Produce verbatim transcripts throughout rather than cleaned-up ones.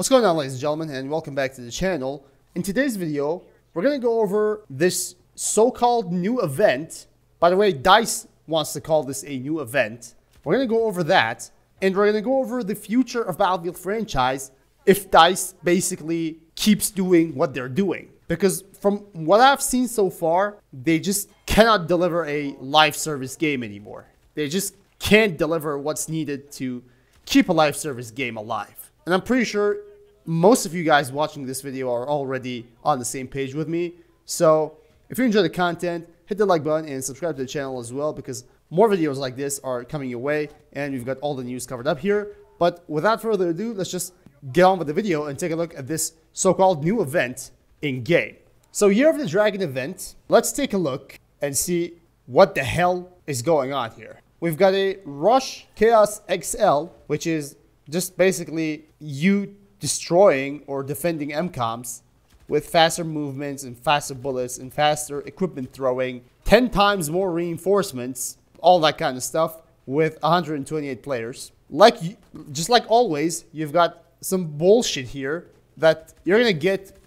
What's going on, ladies and gentlemen, and welcome back to the channel. In today's video, we're going to go over this so-called new event. By the way, Dice wants to call this a new event. We're going to go over that, and we're going to go over the future of Battlefield franchise if Dice basically keeps doing what they're doing. Because from what I've seen so far, they just cannot deliver a live service game anymore. They just can't deliver what's needed to keep a live service game alive. And I'm pretty sure most of you guys watching this video are already on the same page with me. So if you enjoy the content, hit the like button and subscribe to the channel as well, because more videos like this are coming your way and we've got all the news covered up here. But without further ado, let's just get on with the video and take a look at this so-called new event in game. So Year of the Dragon event, let's take a look and see what the hell is going on here. We've got a Rush Chaos X L, which is just basically you destroying or defending M COMs with faster movements and faster bullets and faster equipment throwing, ten times more reinforcements, all that kind of stuff, with one hundred twenty-eight players. Like you, just like always, you've got some bullshit here that you're gonna get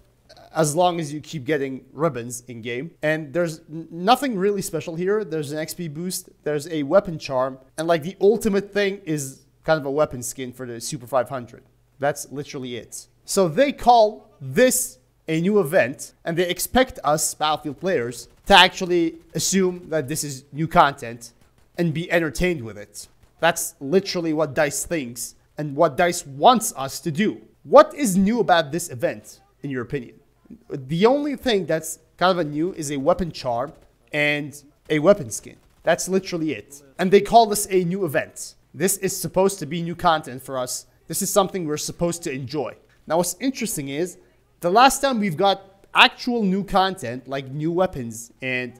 as long as you keep getting ribbons in game. And there's nothing really special here. There's an X P boost, there's a weapon charm, and like the ultimate thing is kind of a weapon skin for the Super five hundred. That's literally it. So they call this a new event, and they expect us Battlefield players to actually assume that this is new content and be entertained with it. That's literally what DICE thinks and what DICE wants us to do. What is new about this event, in your opinion? The only thing that's kind of new is a weapon charm and a weapon skin. That's literally it. And they call this a new event. This is supposed to be new content for us. This is something we're supposed to enjoy. Now, what's interesting is the last time we've got actual new content, like new weapons and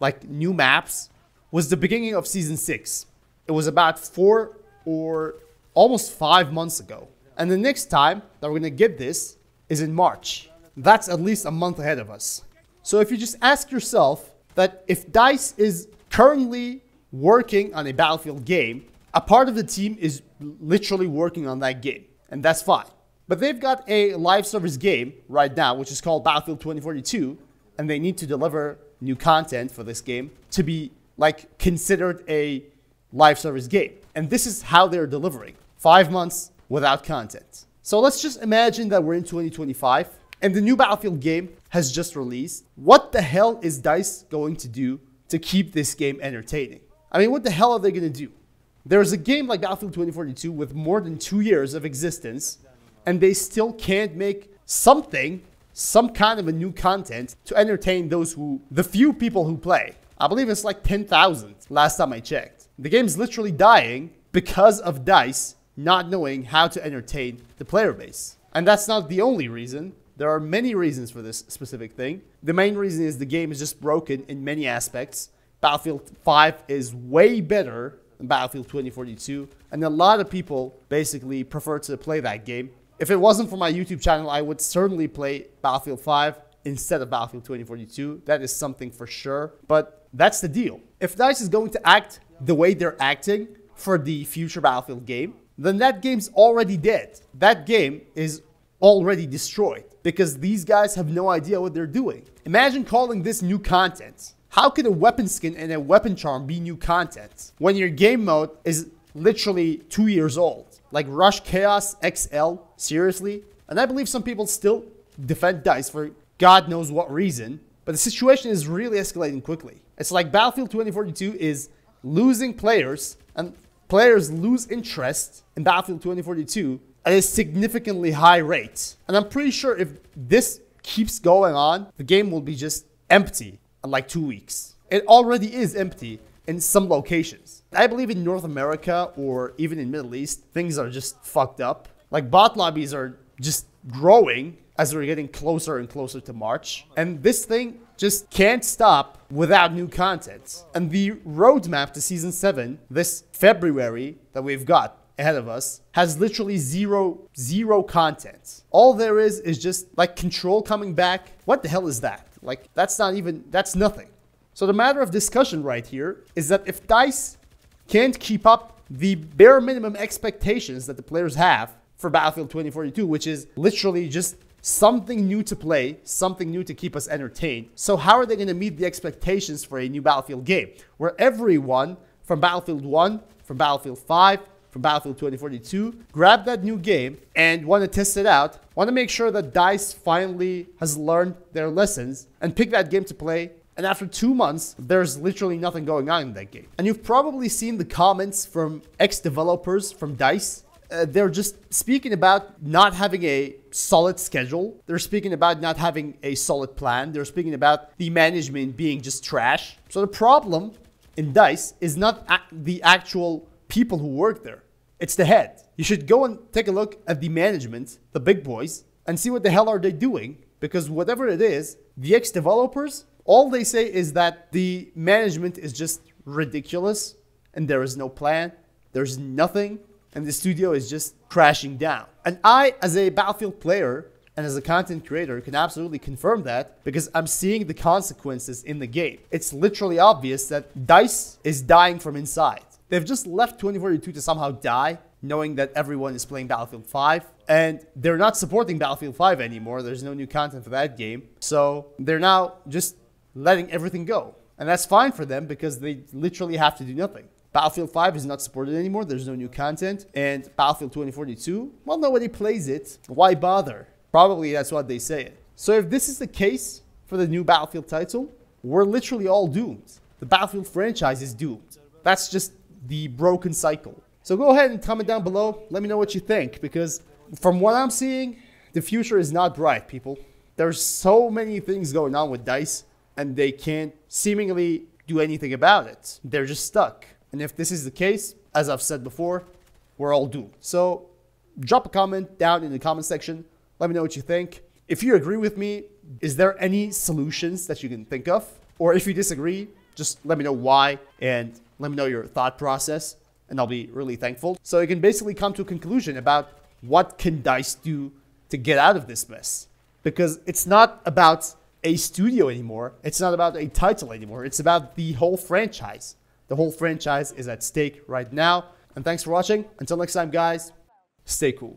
like new maps, was the beginning of season six. It was about four or almost five months ago. And the next time that we're gonna get this is in March. That's at least a month ahead of us. So if you just ask yourself that if DICE is currently working on a Battlefield game, a part of the team is literally working on that game, and that's fine. But they've got a live service game right now, which is called Battlefield twenty forty-two, and they need to deliver new content for this game to be like considered a live service game. And this is how they're delivering. Five months without content. So let's just imagine that we're in twenty twenty-five, and the new Battlefield game has just released. What the hell is DICE going to do to keep this game entertaining? I mean, what the hell are they gonna do? There's a game like Battlefield twenty forty-two with more than two years of existence, and they still can't make something, some kind of a new content to entertain those who, the few people who play. I believe it's like ten thousand last time I checked. The game's literally dying because of DICE not knowing how to entertain the player base. And that's not the only reason. There are many reasons for this specific thing. The main reason is the game is just broken in many aspects. Battlefield five is way better than Battlefield twenty forty-two, and a lot of people basically prefer to play that game. If it wasn't for my YouTube channel, I would certainly play Battlefield five instead of Battlefield twenty forty-two. That is something for sure, but that's the deal. If DICE is going to act the way they're acting for the future Battlefield game, then that game's already dead. That game is already destroyed, because these guys have no idea what they're doing. Imagine calling this new content. How can a weapon skin and a weapon charm be new content when your game mode is literally two years old? Like Rush Chaos X L, seriously? And I believe some people still defend DICE for God knows what reason, but the situation is really escalating quickly. It's like Battlefield twenty forty-two is losing players, and players lose interest in Battlefield twenty forty-two at a significantly high rate. And I'm pretty sure if this keeps going on, the game will be just empty. Like two weeks. It already is empty in some locations. I believe in North America or even in Middle East, things are just fucked up. Like bot lobbies are just growing as we're getting closer and closer to March. And this thing just can't stop without new content. And the roadmap to season seven, this February that we've got ahead of us, has literally zero, zero content. All there is is just like Control coming back. What the hell is that? Like, that's not even, that's nothing. So the matter of discussion right here is that if DICE can't keep up the bare minimum expectations that the players have for Battlefield twenty forty-two, which is literally just something new to play, something new to keep us entertained. So how are they going to meet the expectations for a new Battlefield game, where everyone from Battlefield one, from Battlefield five, from Battlefield twenty forty-two grabbed that new game and want to test it out, want to make sure that DICE finally has learned their lessons and pick that game to play? And after two months, there's literally nothing going on in that game. And you've probably seen the comments from ex-developers from DICE. Uh, they're just speaking about not having a solid schedule. They're speaking about not having a solid plan. They're speaking about the management being just trash. So the problem in DICE is not the actual people who work there. It's the head. You should go and take a look at the management, the big boys, and see what the hell are they doing. Because whatever it is, the ex-developers, all they say is that the management is just ridiculous and there is no plan, there's nothing, and the studio is just crashing down. And I, as a Battlefield player and as a content creator, can absolutely confirm that, because I'm seeing the consequences in the game. It's literally obvious that DICE is dying from inside. They've just left twenty forty-two to somehow die, knowing that everyone is playing Battlefield five, and they're not supporting Battlefield five anymore. There's no new content for that game. So they're now just letting everything go. And that's fine for them, because they literally have to do nothing. Battlefield five is not supported anymore. There's no new content. And Battlefield twenty forty-two, well, nobody plays it. Why bother? Probably that's what they say. So if this is the case for the new Battlefield title, we're literally all doomed. The Battlefield franchise is doomed. That's just the broken cycle. So go ahead and comment down below. Let me know what you think, because from what I'm seeing, the future is not bright, people. There's so many things going on with DICE, and they can't seemingly do anything about it. They're just stuck. And if this is the case, as I've said before, we're all doomed. So drop a comment down in the comment section. Let me know what you think. If you agree with me, is there any solutions that you can think of? Or if you disagree, just let me know why and let me know your thought process, and I'll be really thankful. So you can basically come to a conclusion about what can DICE do to get out of this mess. Because it's not about a studio anymore. It's not about a title anymore. It's about the whole franchise. The whole franchise is at stake right now. And thanks for watching. Until next time, guys, stay cool.